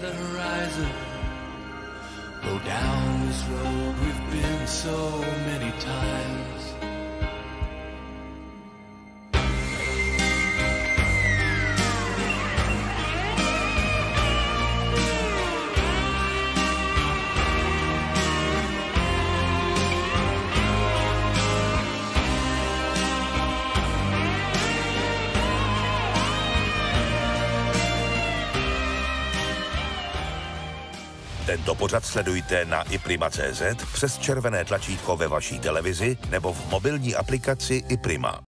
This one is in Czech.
the horizon. Go down this road we've been so many times. Tento pořad sledujte na iprima.cz, přes červené tlačítko ve vaší televizi nebo v mobilní aplikaci iPrima.